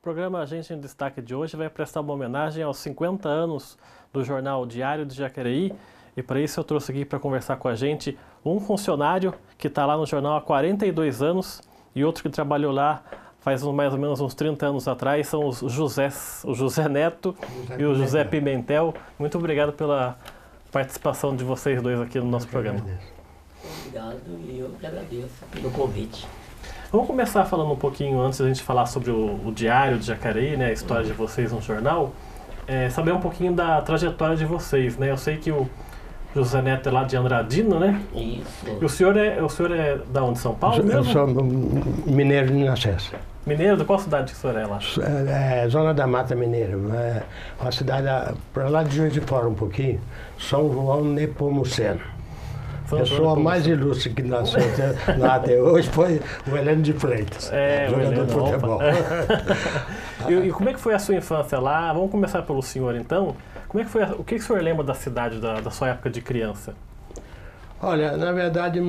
O programa Agência em Destaque de hoje vai prestar uma homenagem aos 50 anos do jornal Diário de Jacareí. E para isso eu trouxe aqui para conversar com a gente um funcionário que está lá no jornal há 42 anos e outro que trabalhou lá faz mais ou menos uns 30 anos atrás. São os Josés, o José Neto e o José Pimentel. Muito obrigado pela participação de vocês dois aqui no nosso programa. Obrigado e eu que agradeço pelo convite. Vamos começar falando um pouquinho, antes da gente falar sobre o Diário de Jacareí, né, a história de vocês no jornal, saber um pouquinho da trajetória de vocês, né? Eu sei que o José Neto é lá de Andradina, né? Isso. E o senhor é da onde? São Paulo mesmo? Eu sou mineiro de nascença. Mineiro? De qual cidade que o senhor é lá? Zona da Mata Mineira. Uma cidade para lá de Juiz de Fora um pouquinho, São João Nepomuceno. A pessoa mais ilustre que nasceu lá até hoje foi o Heleno de Freitas, jogador de futebol. E como é que foi a sua infância lá? Vamos começar pelo senhor, então. Como é que foi? O que o senhor lembra da cidade, da sua época de criança? Olha, na verdade,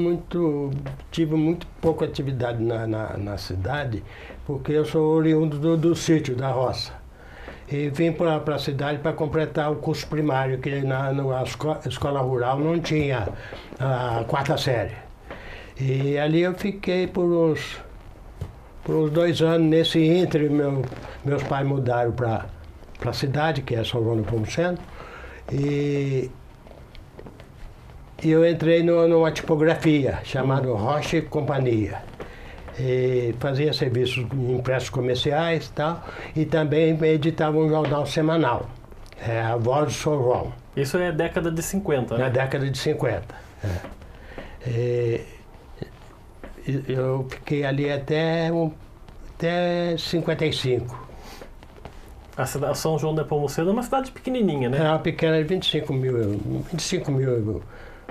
tive muito pouca atividade na cidade, porque eu sou oriundo do sítio, da roça. E vim para a cidade para completar o curso primário, que na escola rural não tinha a quarta série. E ali eu fiquei por uns 2 anos. Nesse ínterim, meus pais mudaram para a cidade, que é São João do Pomoceno. E eu entrei numa tipografia chamada Rocha e Companhia. E fazia serviços impressos comerciais e tal, e também editava um jornal semanal, a Voz do São João. Isso é década de 50, né? Na década de 50. Eu fiquei ali até 55. A cidade São João Nepomuceno é uma cidade pequenininha, né? É uma pequena de 25 mil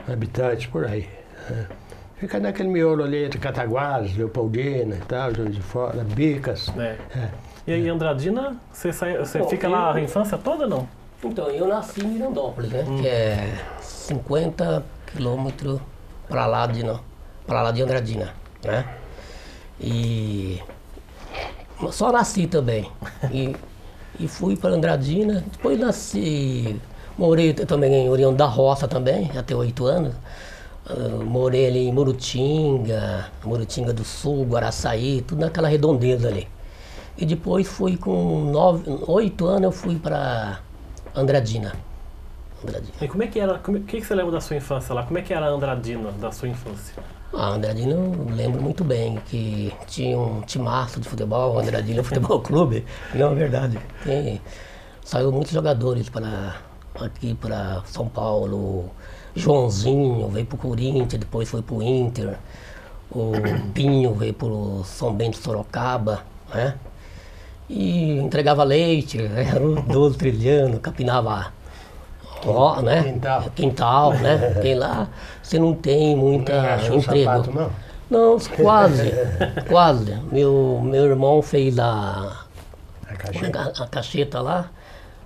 habitantes, por aí. Fica naquele miolo ali entre Cataguases, Leopoldina e tal, Juiz de Fora, Bicas. E aí, Andradina, você fica lá a infância toda, não? Então, eu nasci em Mirandópolis, né? Que é 50 quilômetros para lá de Andradina, né? E só nasci também. E fui para Andradina, depois nasci, morei também em oriundo da roça também, até 8 anos. Morei ali em Murutinga do Sul, Guaraçaí, tudo naquela redondeza ali. E depois fui com 8 anos, eu fui para Andradina. E como é que era, o que você lembra da sua infância lá? Como é que era a Andradina da sua infância? Ah, Andradina eu lembro muito bem, que tinha um timaço de futebol, Andradina Futebol Clube. Não, é verdade. Saiu muitos jogadores aqui para São Paulo. Joãozinho veio pro Corinthians, depois foi pro Inter. O Pinho veio pro São Bento Sorocaba, né? E entregava leite, era um 12 trilhando, capinava ó, né? Quintal, né? Porque lá você não tem muita emprego. Sapato, não? Não, quase, quase. Meu irmão fez a cacheta lá.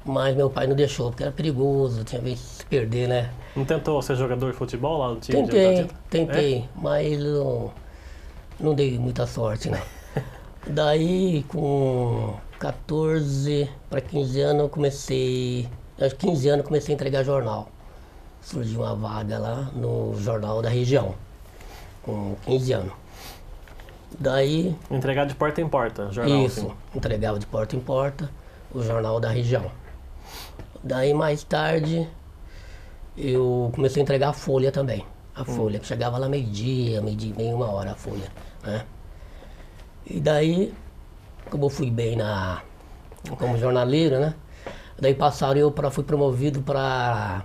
Mas meu pai não deixou, porque era perigoso, tinha vez de se perder, né? Não tentou ser jogador de futebol lá no time? Tentei, mas não dei muita sorte, né? Daí, com 14 para 15 anos, comecei a entregar jornal. Surgiu uma vaga lá no Jornal da Região, com 15 anos. Daí... Entregava de porta em porta, jornal? Isso, assim. Entregava de porta em porta, o Jornal da Região. Daí, mais tarde, eu comecei a entregar a Folha também. A Folha, que chegava lá meio-dia e meia, 1 hora a Folha, né? E daí, como eu fui bem como jornaleiro, né? Daí passaram fui promovido para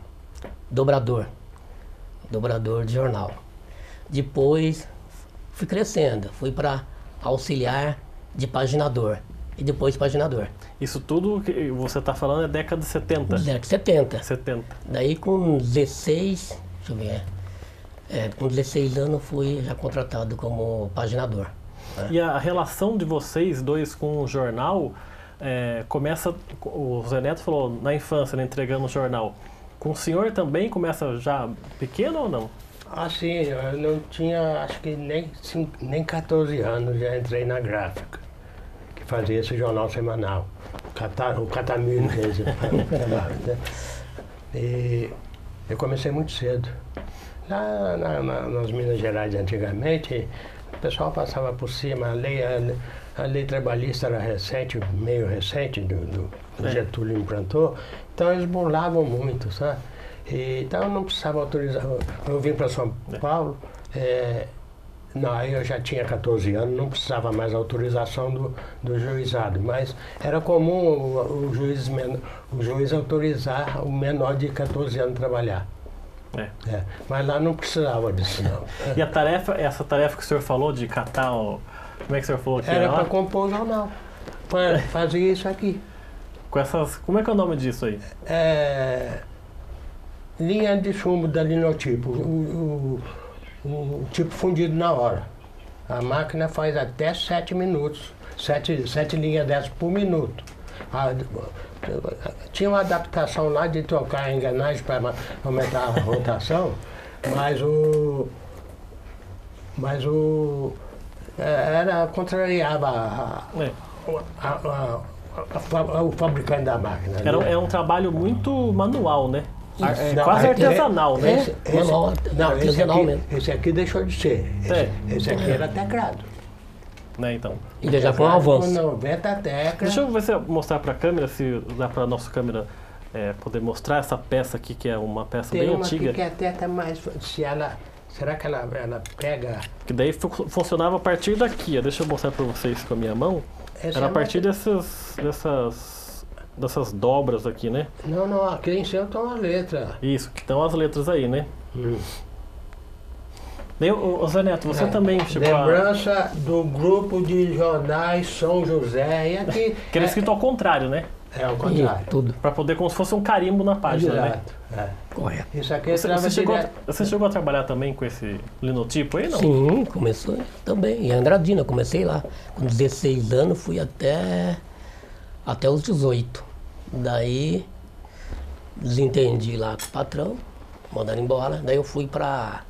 dobrador de jornal. Depois, fui crescendo, fui para auxiliar de paginador. E depois paginador. Isso tudo que você está falando é década de 70? Década de 70. Daí com 16, deixa eu ver, com 16 anos fui já contratado como paginador. Né? E a relação de vocês dois com o jornal começa, o José Neto falou, na infância, né, entregando o jornal. Com o senhor também começa já pequeno ou não? Ah, sim, eu não tinha, acho que nem 14 anos já entrei na gráfica. fazia esse jornal semanal, o Catamino, né? E eu comecei muito cedo. Lá nas Minas Gerais, antigamente, o pessoal passava por cima, a lei trabalhista era recente, meio recente, do Getúlio implantou, então eles burlavam muito, sabe? E, então eu não precisava autorizar. Eu vim para São Paulo, aí eu já tinha 14 anos, não precisava mais autorização do juizado, mas era comum o juiz autorizar o menor de 14 anos trabalhar. Mas lá não precisava disso, não. E a tarefa, essa tarefa que o senhor falou de catar o... Como é que o senhor falou que era? Era para compor o jornal. Fazer isso aqui. Com essas... Como é que é o nome disso aí? Linha de chumbo da linotipo. O tipo fundido na hora. A máquina faz até 7 minutos. 7 linhas dessas por minuto. Tinha uma adaptação lá de trocar a engrenagem para aumentar a rotação, contrariava o fabricante da máquina. É um trabalho muito manual, né? Quase artesanal, né? Esse aqui deixou de ser. Esse aqui era teclado. Né, então. E já foi um avanço. 90 teclas. Deixa eu ver se eu mostrar para a câmera, se dá para a nossa câmera poder mostrar essa peça aqui, que é uma peça bem antiga. Tem uma que até mais... Será que ela pega... Que daí funcionava a partir daqui, ó. Deixa eu mostrar para vocês com a minha mão. Era a partir dessas dobras aqui, né? Não, aqui em cima estão as letras. Isso, que estão as letras aí, né? José Neto, você também chegou a... Lembrança do grupo de jornais São José. E aqui, que era escrito ao contrário, né? É, ao contrário. Tudo. Para poder, como se fosse um carimbo na página, né? Correto. Isso aqui você chegou a trabalhar também com esse linotipo aí, não? Sim, começou também. Em Andradina, eu comecei lá. Com 16 anos, fui até os 18. Daí, desentendi lá com o patrão, mandaram embora. Daí eu fui para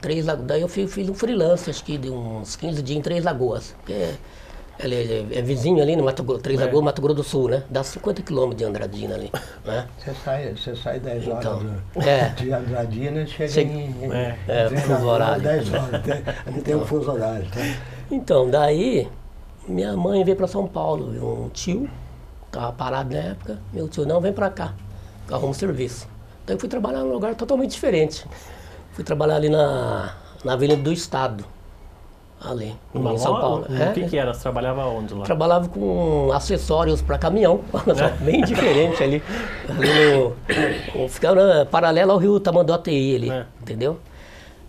Três Lagoas, daí eu fiz um freelance, acho que de uns 15 dias em Três Lagoas, porque é vizinho ali no Mato Grosso, Três Lagoas, Mato Grosso do Sul, né? Dá 50 quilômetros de Andradina ali, né? Você sai 10 horas de Andradina e chega em fuso horário. 10 horas, tem um fuso horário. Tá? Então, daí, minha mãe veio para São Paulo, um tio, estava parado na época, meu tio, não, vem para cá, arruma um serviço. Daí eu fui trabalhar num lugar totalmente diferente. Fui trabalhar ali na Vila do Estado, ali, em São Paulo. O que era? Você trabalhava onde lá? Trabalhava com acessórios para caminhão, bem diferente ali. Ficava paralelo ao Rio Tamanduateí ali, entendeu?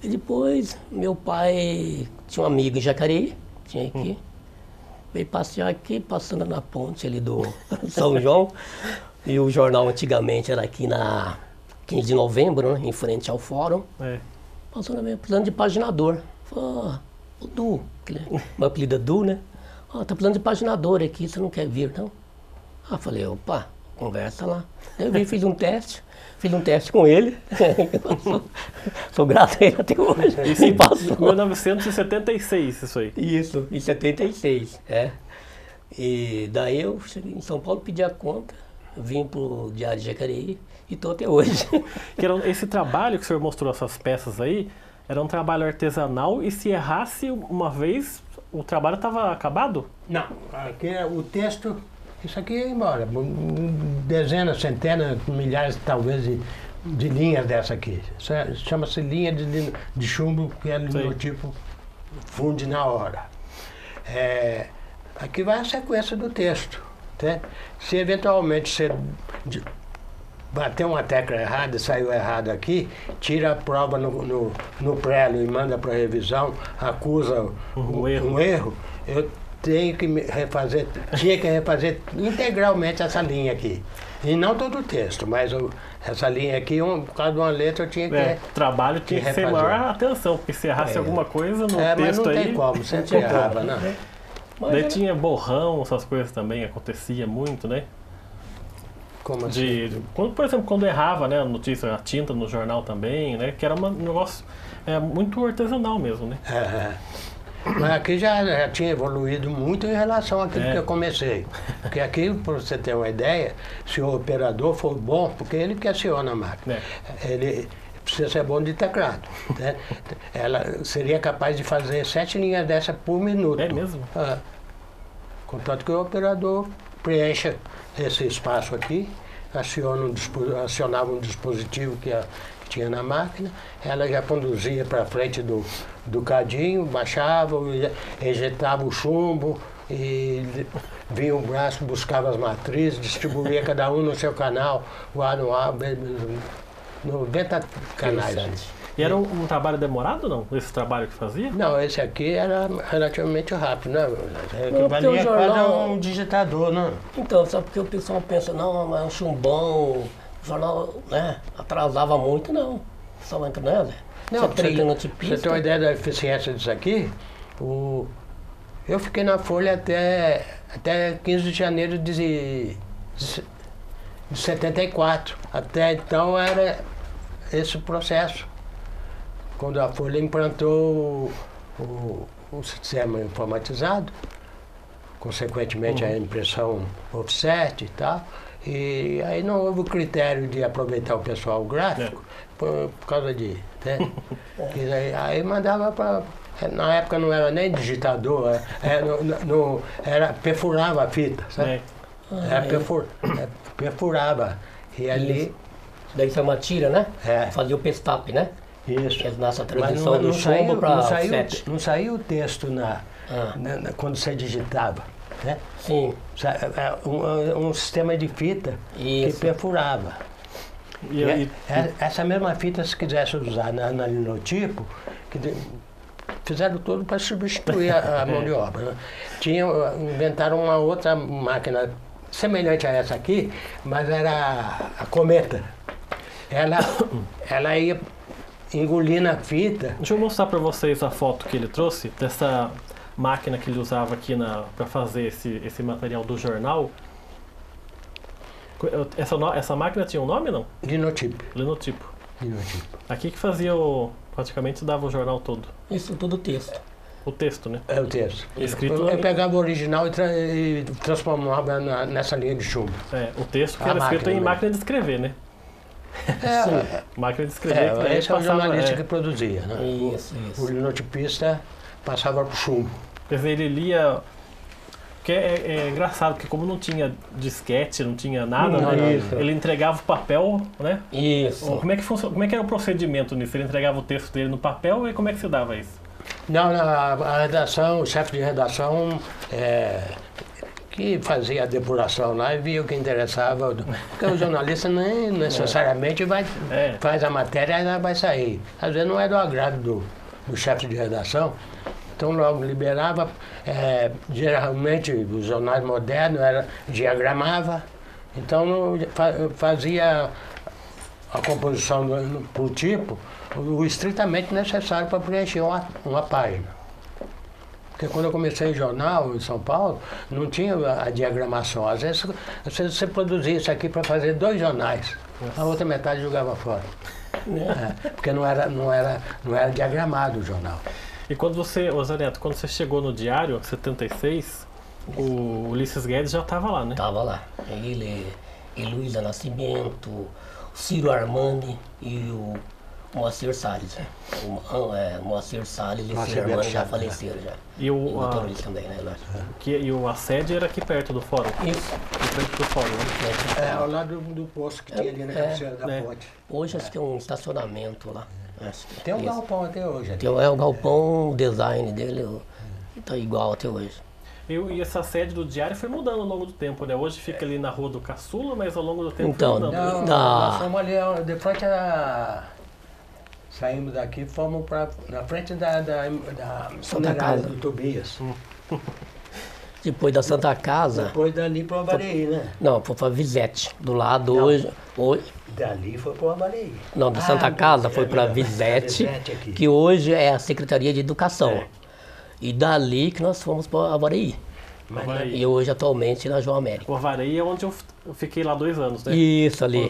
E depois, meu pai tinha um amigo em Jacareí, tinha aqui. Veio passear aqui, passando na ponte ali do São João. E o jornal antigamente era aqui na... 15 de novembro, né, em frente ao fórum, passou precisando de paginador. Falei, o Du, meu apelido é Du, né? Tá precisando de paginador aqui, você não quer vir, não? Falei, opa, conversa lá. Daí eu vim, fiz um teste com ele, sou grato a ele até hoje. Isso em 1976, isso aí. Isso, em 76, E daí eu cheguei em São Paulo, pedi a conta, vim pro Diário de Jacareí. E estou até hoje. Esse trabalho que o senhor mostrou, essas peças aí, era um trabalho artesanal e se errasse uma vez, o trabalho estava acabado? Não. Aqui é o texto, isso aqui ia embora. Dezenas, centenas, milhares, talvez, de linhas dessa aqui. Chama-se linha de chumbo, que é do tipo funde na hora. Aqui vai a sequência do texto. Tá? Se eventualmente você... bateu uma tecla errada, saiu errado aqui, tira a prova no prelo e manda para revisão, acusa um erro, eu tinha que refazer integralmente essa linha aqui. E não todo o texto, mas essa linha aqui, por causa de uma letra, eu tinha que o trabalho tinha que ser maior atenção, porque se errasse alguma coisa no texto aí... mas não tem como, sempre errava, não. Daí tinha borrão, essas coisas também, acontecia muito, né? Assim? Por exemplo, quando errava, né, a notícia, a tinta no jornal também, né, que era um negócio muito artesanal mesmo, né? Mas aqui já tinha evoluído muito em relação àquilo que eu comecei. Porque aqui, para você ter uma ideia, se o operador for bom, porque ele que aciona a máquina, ele precisa ser bom de teclado. Né? Ela seria capaz de fazer 7 linhas dessa por minuto. É mesmo? Ah, contanto que o operador preencha esse espaço aqui, acionava um dispositivo que tinha na máquina, ela já conduzia para frente do cadinho, baixava, injetava o chumbo, e vinha o braço, buscava as matrizes, distribuía cada um no seu canal, o A no A, 90 canais. E era um trabalho demorado ou não? Esse trabalho que fazia? Não, esse aqui era relativamente rápido, né? Valia quase um digitador, né? Então, só porque o pessoal pensa, não, é um chumbão, o jornal, né, atrasava muito, não. Só entra, né? Não, você tem uma ideia da eficiência disso aqui? Eu fiquei na Folha até 15 de janeiro de 74. Até então era esse processo. Quando a Folha implantou o sistema informatizado, consequentemente a impressão offset e tal, e aí não houve o critério de aproveitar o pessoal gráfico por causa de... Né? E aí mandava para... Na época não era nem digitador, perfurava a fita, sabe? Perfurava. E ali... Isso. Daí foi uma tira, né? É. Fazia o pestape, né? Isso. Nossa transição do chumbo para offset. Não saiu o texto quando você digitava, né? Sim. Um sistema de fita que perfurava. Essa mesma fita, se quisesse usar na linotipo, fizeram tudo para substituir a mão de obra. Né? Inventaram uma outra máquina semelhante a essa aqui, mas era a Cometa. Ela ia engolindo a fita. Deixa eu mostrar para vocês a foto que ele trouxe, dessa máquina que ele usava aqui para fazer esse material do jornal. Essa máquina tinha um nome, não? Linotipo. Linotipo. Aqui que fazia praticamente dava o jornal todo. Isso, todo o texto. O texto, né? É o texto. Escrito eu pegava o original e transformava nessa linha de chumbo. É, o texto que era escrito em máquina de escrever, né? Máquina de escrever. Esse é o jornalista que produzia, né? Isso. O linotipista passava para o chumbo. Quer dizer, ele lia... Porque é engraçado, porque como não tinha disquete, não tinha nada, né? Ele entregava o papel, né? Isso. Como é que era o procedimento nisso? Ele entregava o texto dele no papel e como é que se dava isso? Não, a redação, o chefe de redação... que fazia a depuração lá e via o que interessava. Porque o jornalista nem necessariamente faz a matéria e ela vai sair. Às vezes não é do agrado do chefe de redação. Então logo liberava, geralmente os jornais modernos diagramava. Então fazia a composição por tipo, o estritamente necessário para preencher uma página. Porque quando eu comecei em jornal em São Paulo, não tinha a diagramação. Às vezes você produzia isso aqui para fazer 2 jornais. A outra metade jogava fora. Porque não era diagramado o jornal. E quando você, José Neto, quando você chegou no Diário, em 76, o Ulysses Guedes já estava lá, né? Estava lá. Ele, Luísa Nascimento, o Ciro Armani e o Moacir Salles. Moacir Salles e o Ciro Armani já faleceram já. E o motorista também, né? E a sede era aqui perto do fórum? Isso. Aqui perto do fórum, né? Ao lado do posto que tinha ali, né? Da ponte. Hoje acho que é um estacionamento lá. Tem um galpão até hoje. É um galpão, o design dele está igual até hoje. E essa sede do Diário foi mudando ao longo do tempo, né? Hoje fica ali na Rua do Caçula, mas ao longo do tempo foi mudando. Então, nós fomos ali, depois que saímos daqui, fomos na frente da Santa Casa do Tobias. Depois da Santa Casa... Depois dali para o Ubareí, né? Não, foi para Vizete. Do lado hoje... Dali foi para o Ubareí. Não, da Santa Casa foi para Vizete, que hoje é a Secretaria de Educação. E dali que nós fomos para o Ubareí. E hoje, atualmente, na João América. O Vareia é onde eu fiquei lá 2 anos, né? Isso, ali.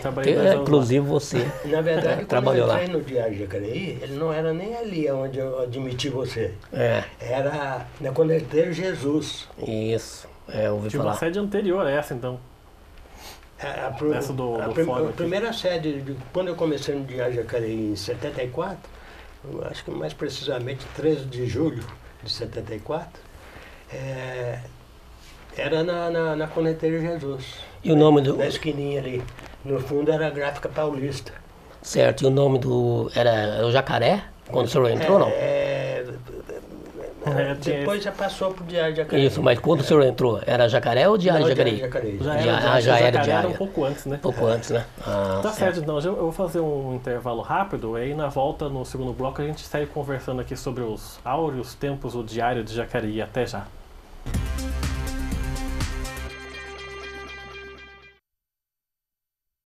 Inclusive lá. Você. Na verdade, trabalhou lá. No Diário de Jacareí, ele não era nem ali onde eu admiti você. É. Era na Coleteira Jesus. Isso. É, ouvi falar. Uma sede anterior a essa, então. A primeira sede, quando eu comecei no Diário de Jacareí em 74, acho que mais precisamente 13 de julho de 74, era na Coleteira Jesus. E o nome do... Na esquininha ali. No fundo era a Gráfica Paulista. Certo. E o nome do... Era o Jacaré? Quando o senhor entrou, não? Depois já passou para o Diário de Jacareí. Isso, mas quando o senhor entrou, era Jacaré ou Diário de Jacareí? Já era Jacaré, um pouco antes, né? Ah, tá certo, então. Eu vou fazer um intervalo rápido, e aí na volta, no segundo bloco, a gente segue conversando aqui sobre os áureos tempos do Diário de Jacareí. Até já.